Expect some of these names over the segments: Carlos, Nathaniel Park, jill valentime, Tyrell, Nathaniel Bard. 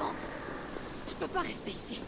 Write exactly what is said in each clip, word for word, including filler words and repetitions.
Vraiment. Je peux pas rester ici.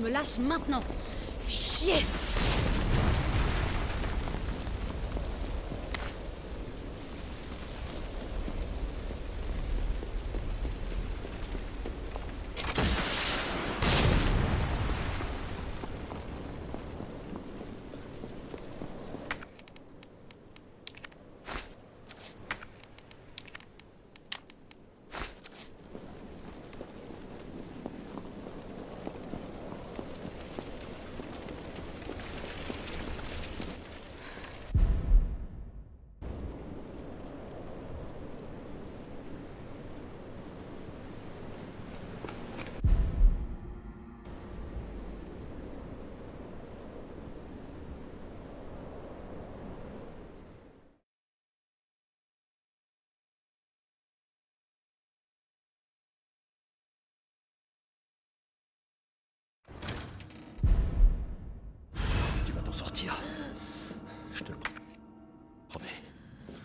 Me lâche maintenant. Fais chier. Sortir. Je te le promets. Tyrell.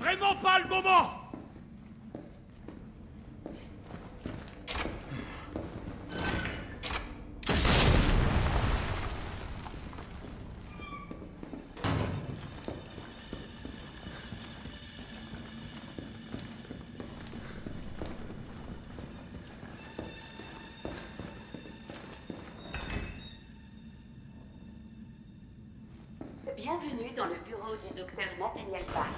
Vraiment pas le moment! Bienvenue dans le bureau du docteur Nathaniel Park.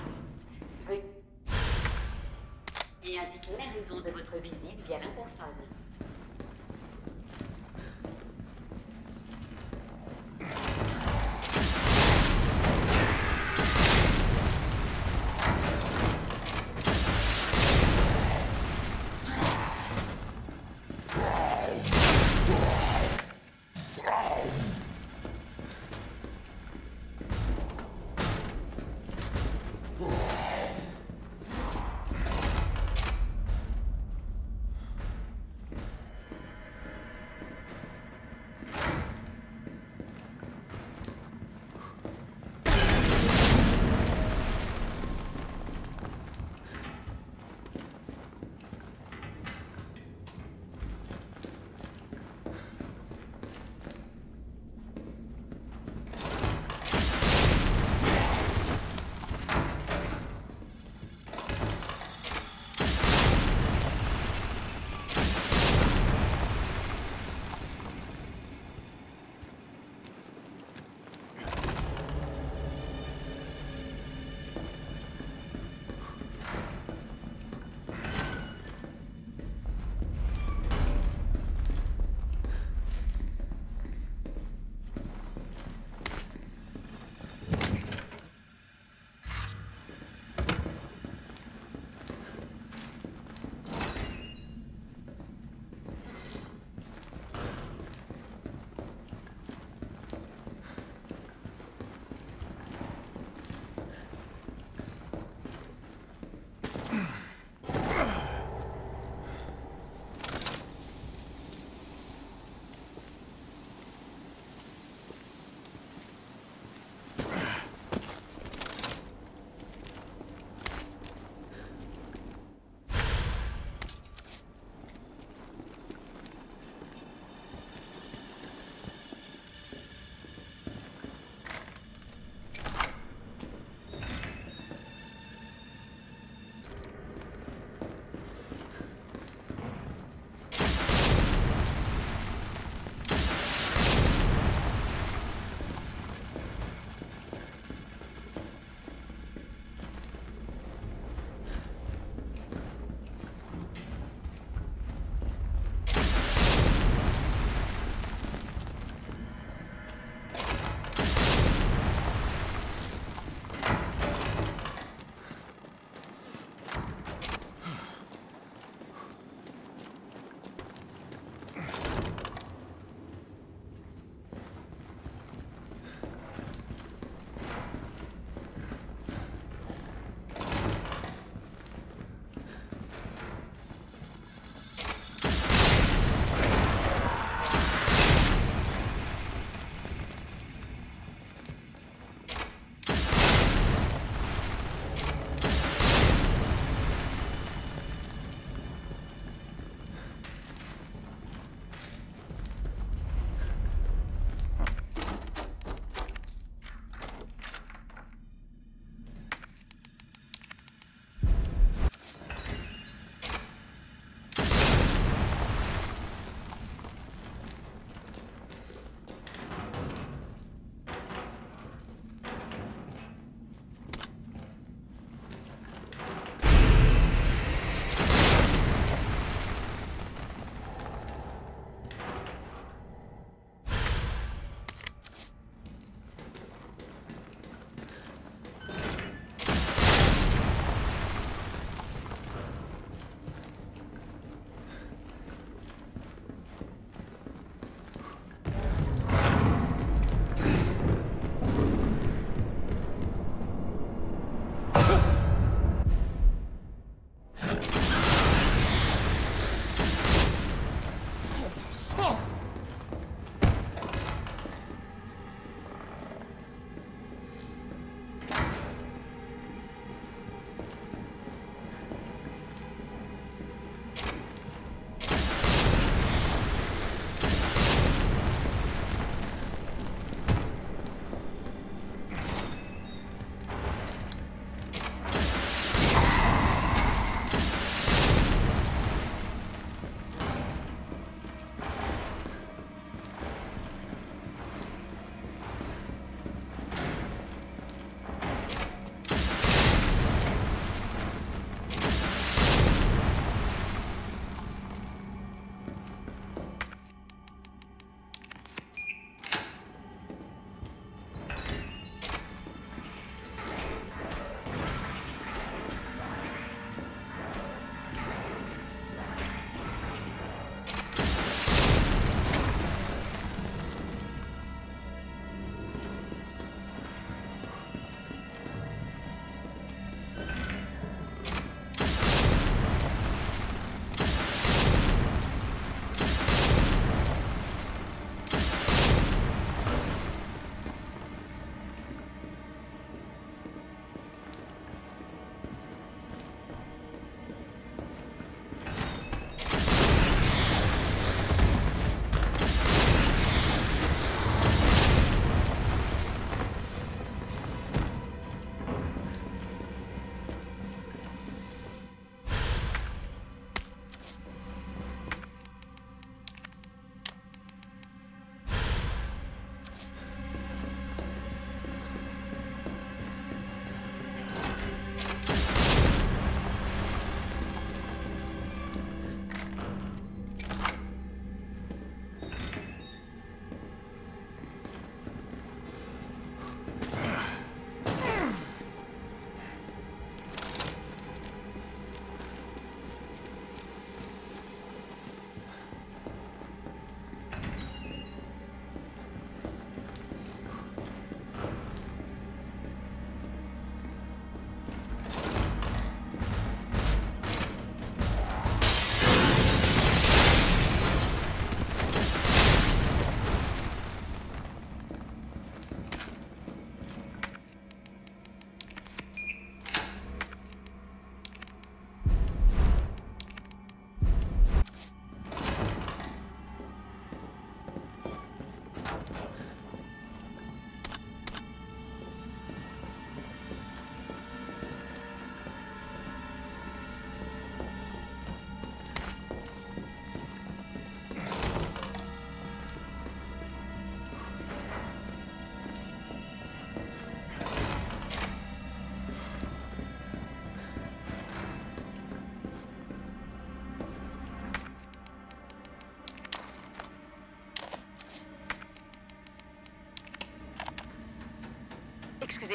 Et indiquez la raison de votre visite via l'interphone.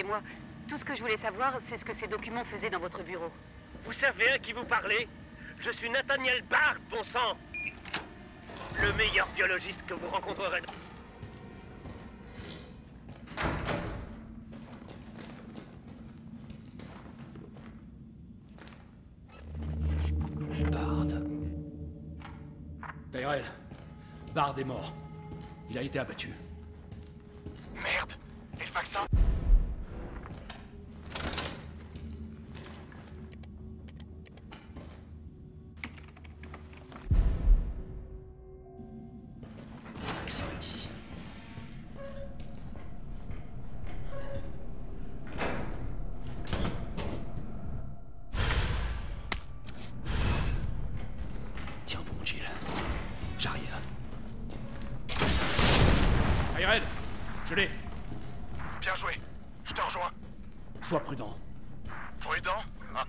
témoin. Tout ce que je voulais savoir, c'est ce que ces documents faisaient dans votre bureau. Vous savez à qui vous parlez? Je suis Nathaniel Bard, bon sang! Le meilleur biologiste que vous rencontrerez dans... Tyrell, Bard est mort. Il a été abattu. Merde! Et le vaccin? Le vaccin est ici. Tiens bon, Jill. J'arrive. Tyrell, je l'ai. Bien joué. Je te rejoins. Sois prudent. Prudent? Ah.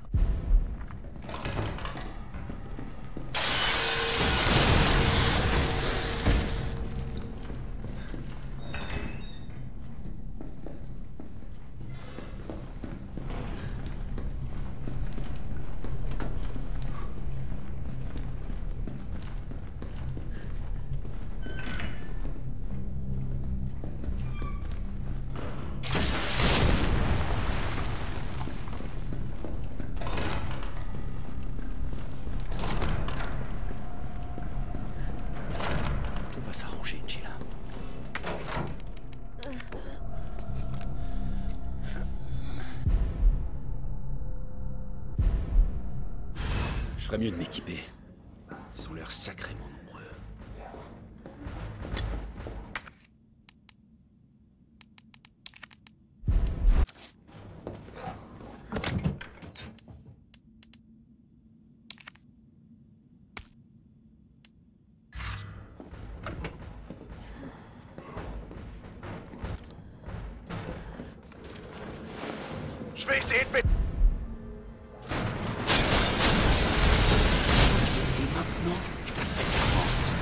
Je ferais mieux de m'équiper. Ils sont l'air sacrément nombreux. Je vais essayer de péter. Et maintenant, je t'ai fait la force.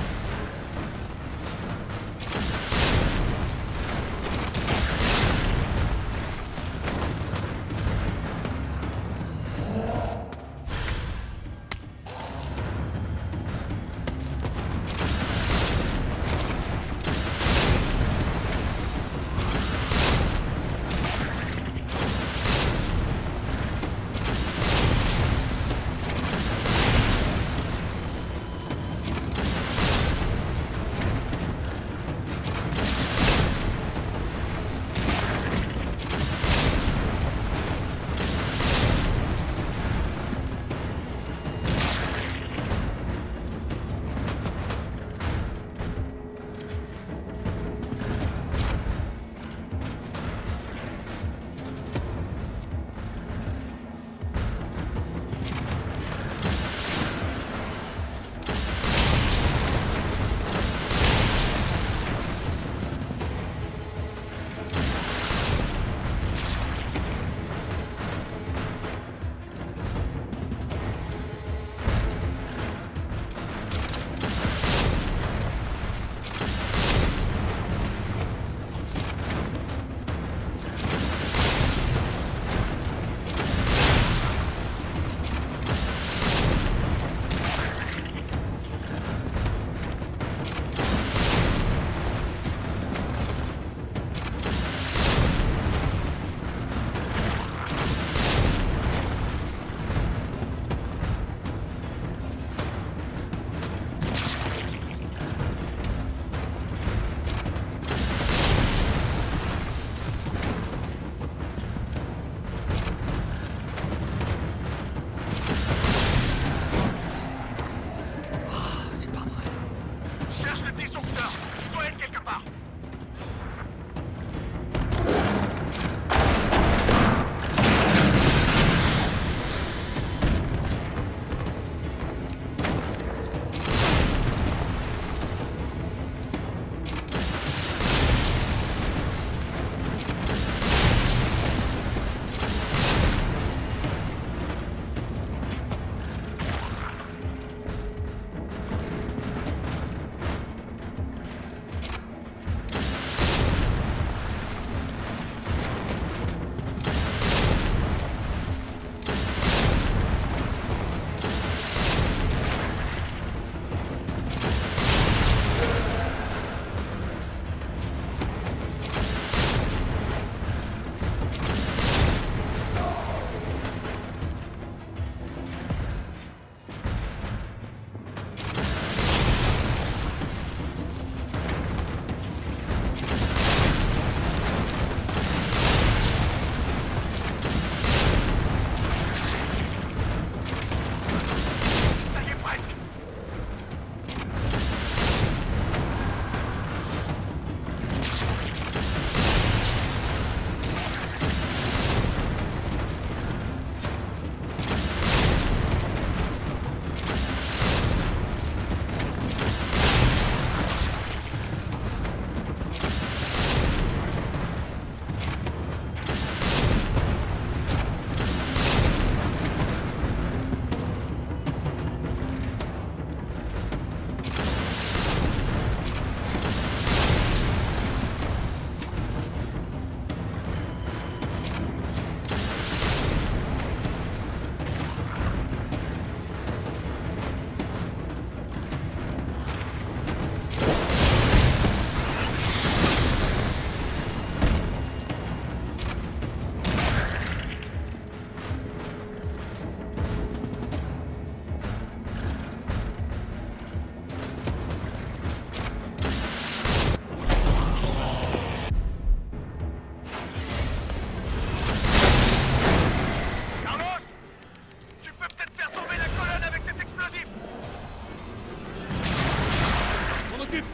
Haltet!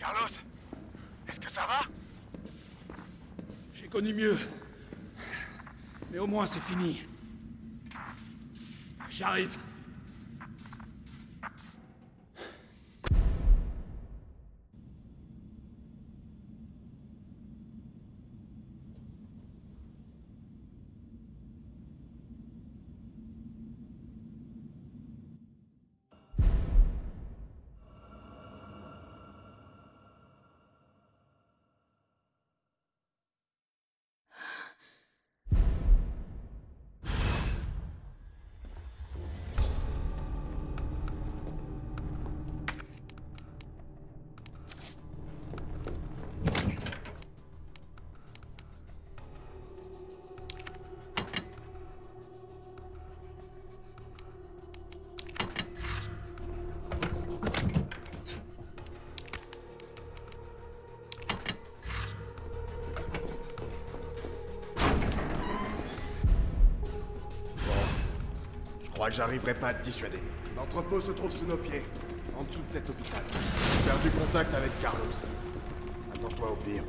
Carlos, est-ce que ça va? J'ai connu mieux. Mais au moins, c'est fini. J'arrive. Je crois que j'arriverai pas à te dissuader. L'entrepôt se trouve sous nos pieds, en dessous de cet hôpital. J'ai perdu contact avec Carlos. Attends-toi au pire.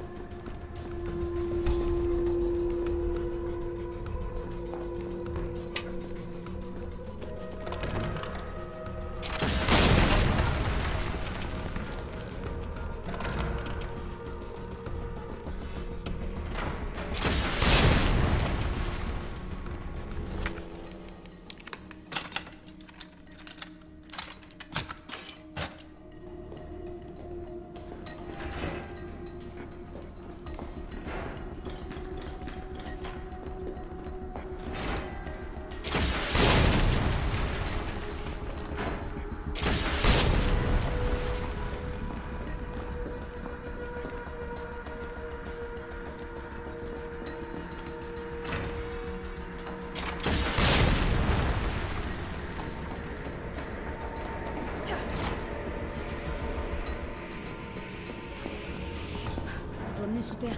Sous terre.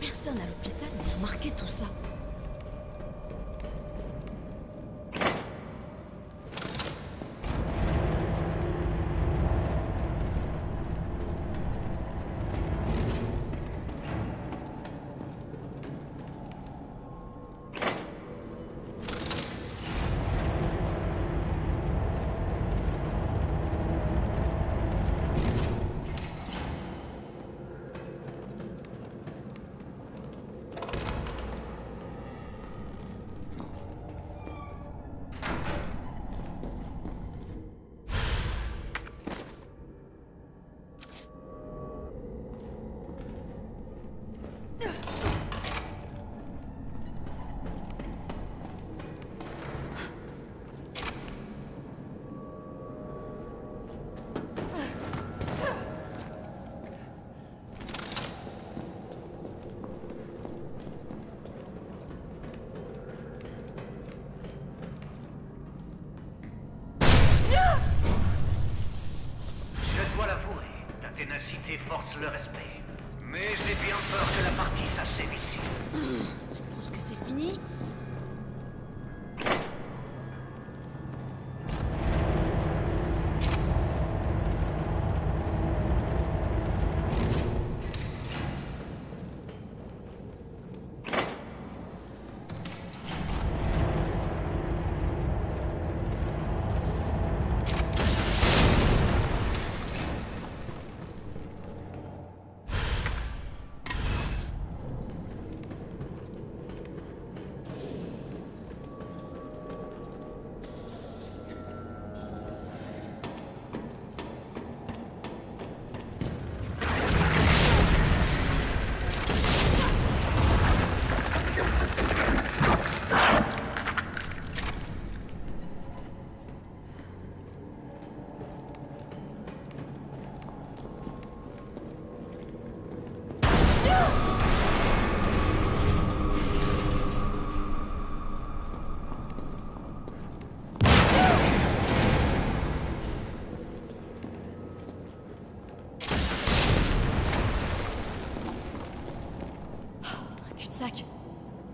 Personne à l'hôpital n'a remarqué tout ça. Force le respect. Mais j'ai bien peur que la partie s'achève ici. Je pense que c'est fini.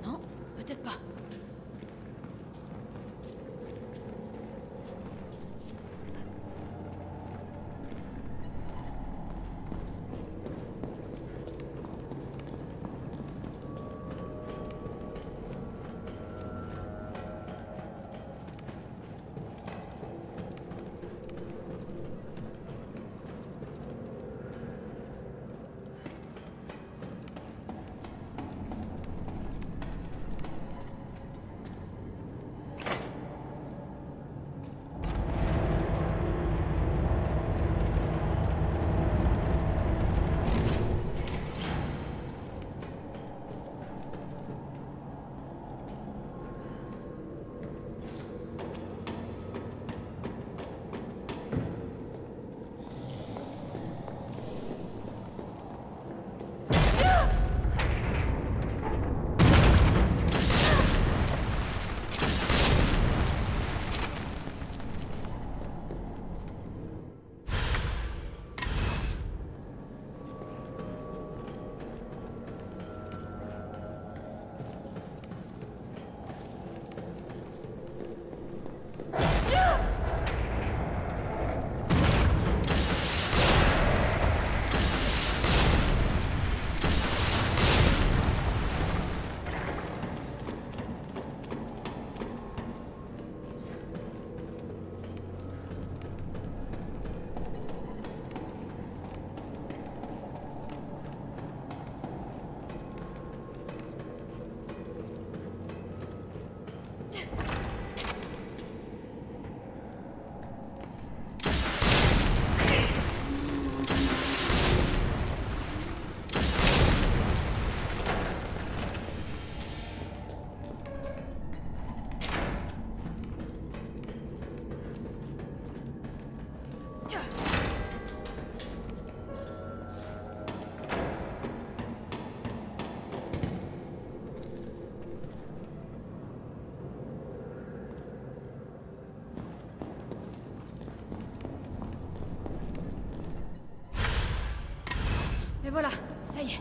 Non, peut-être pas. Voilà, ça y est.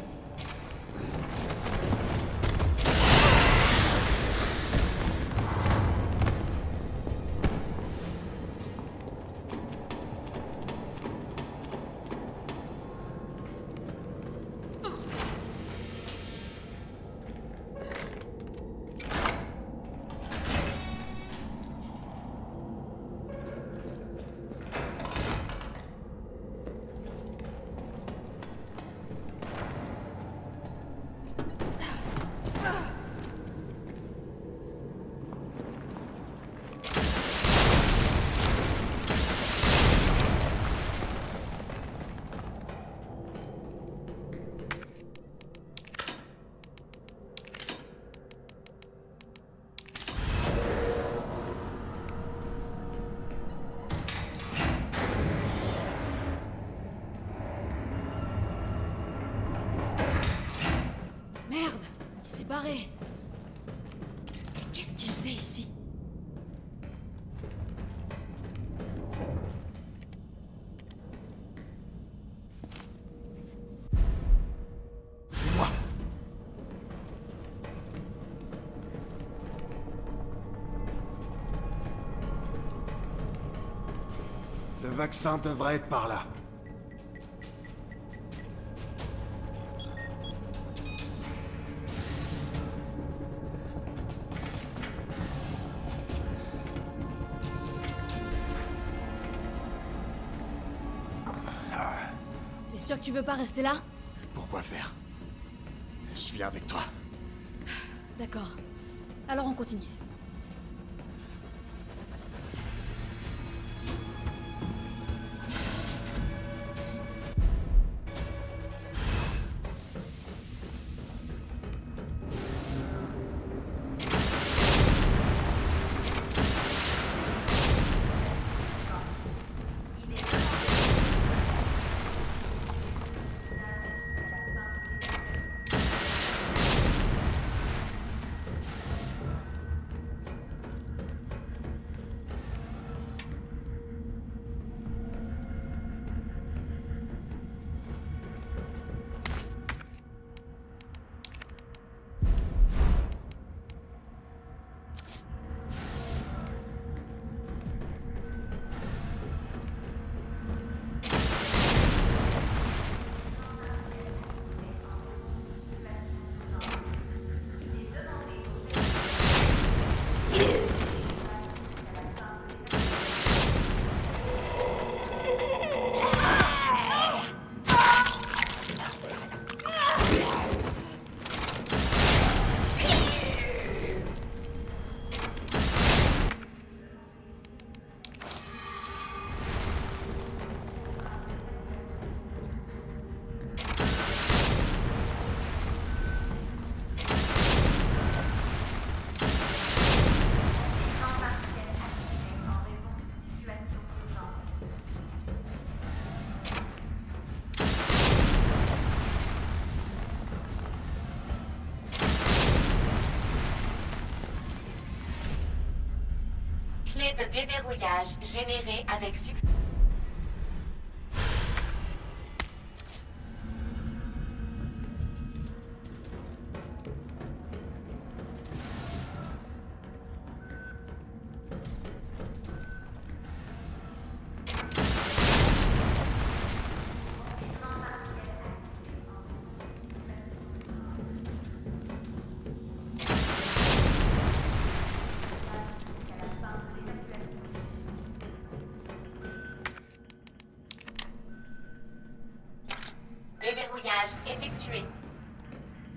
Qu'est-ce qu'il faisait ici? C'est moi. Le vaccin devrait être par là. Sûr que tu veux pas rester là? Pourquoi faire? Je viens avec toi. D'accord. Alors on continue. de déverrouillage généré avec succès. Effectué.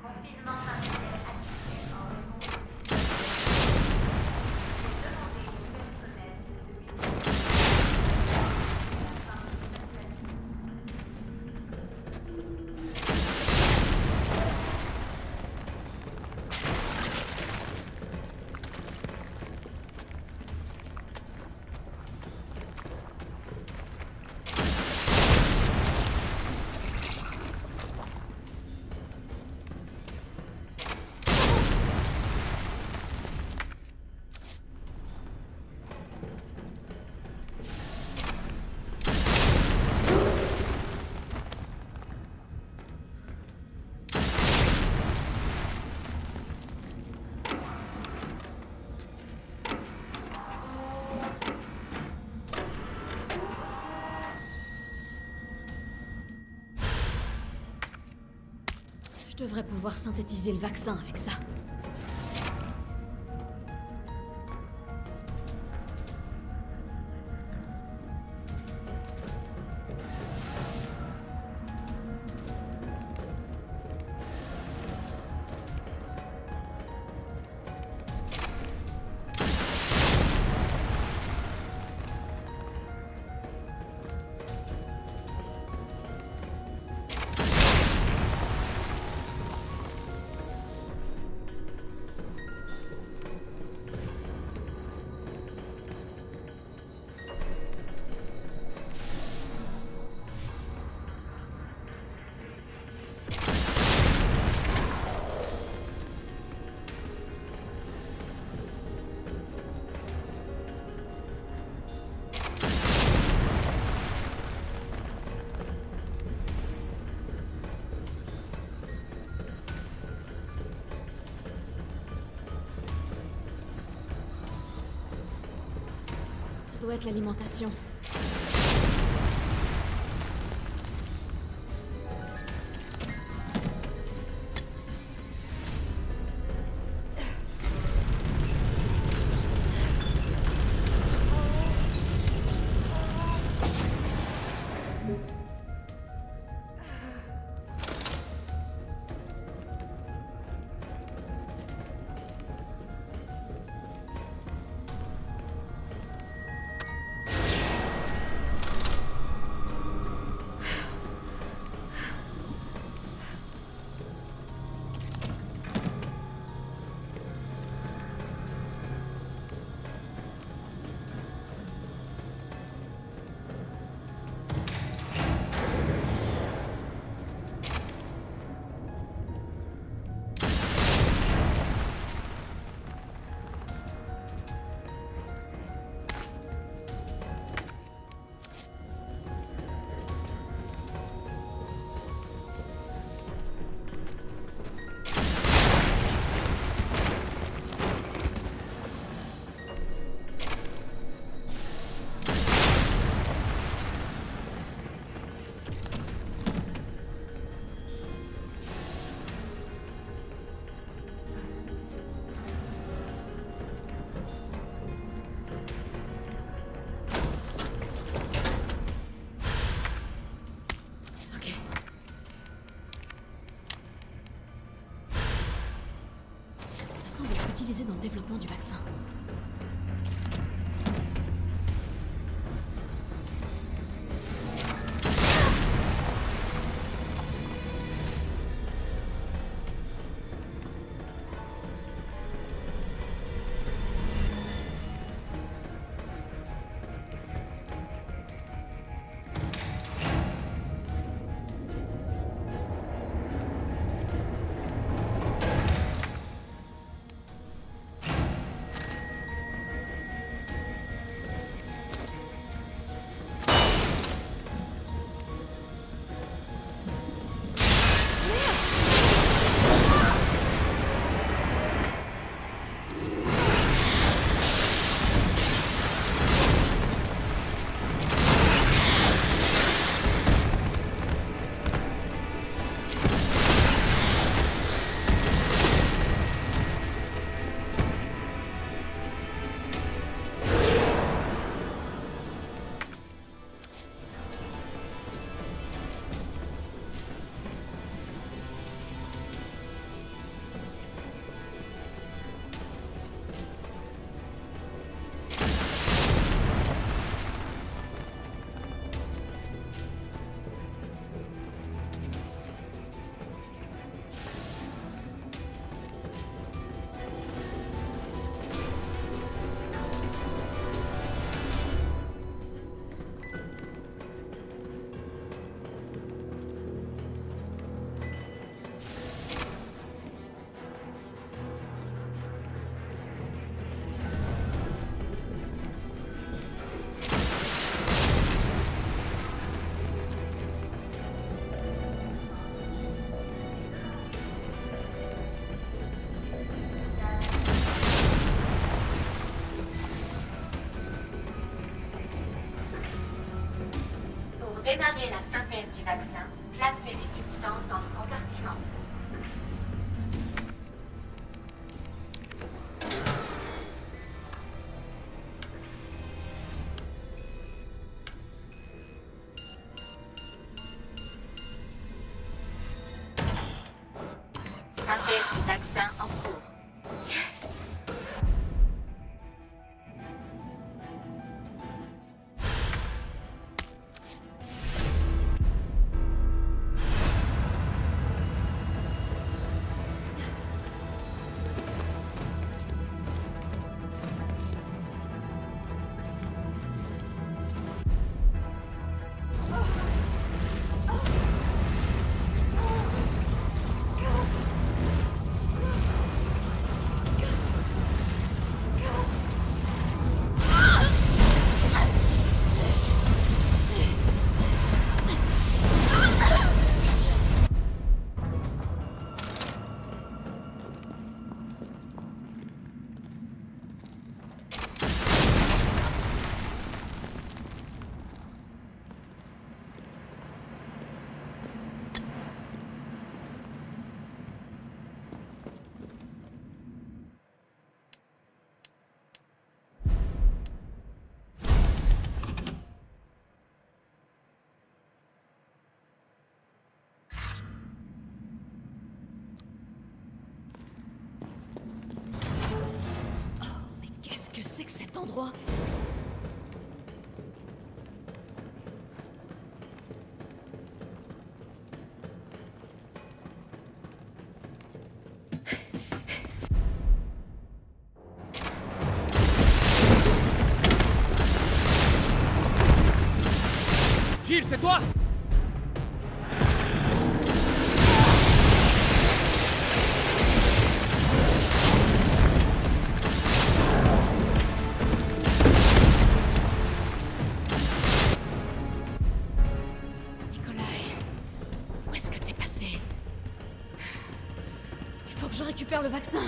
Confinement partiel activé en raison de demander au personnel de... Je devrais pouvoir synthétiser le vaccin avec ça. Ça doit être l'alimentation. Utilisé dans le développement du vaccin. Démarrez la synthèse du vaccin. Placez les substances dans le compartiment. C'est que cet endroit... Gilles, c'est toi ? Le vaccin.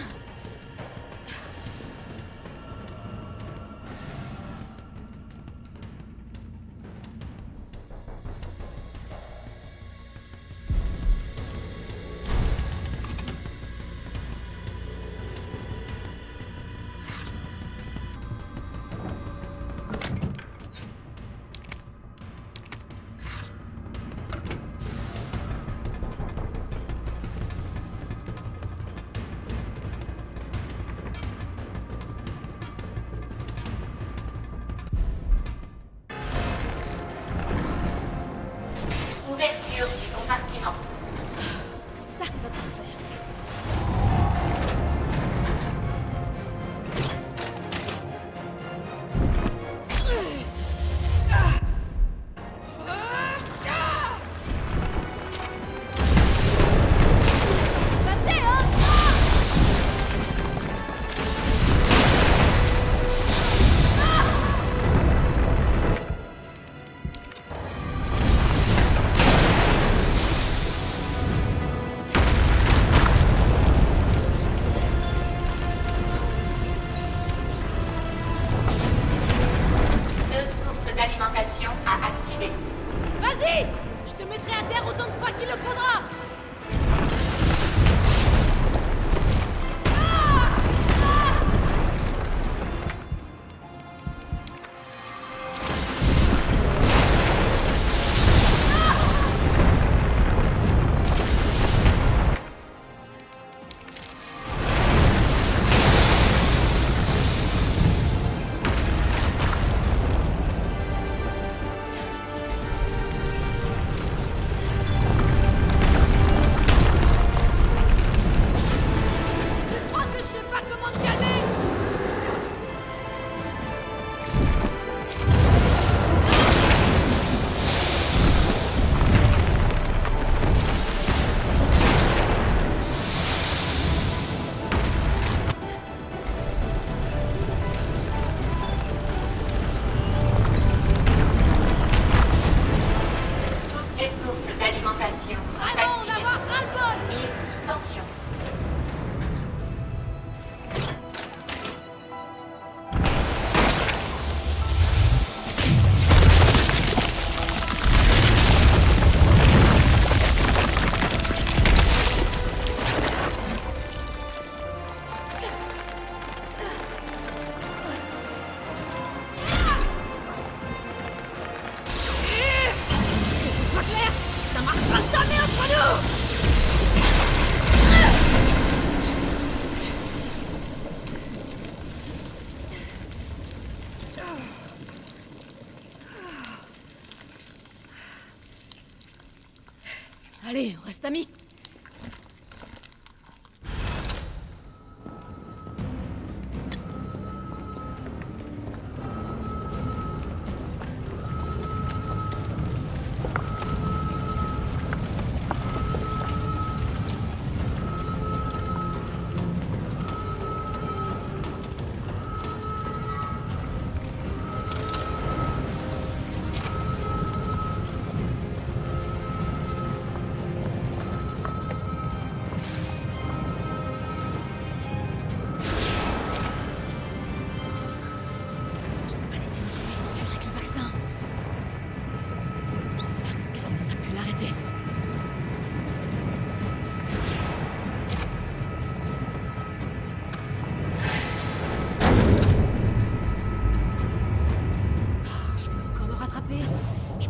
Allez, on reste amis.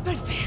Perfect.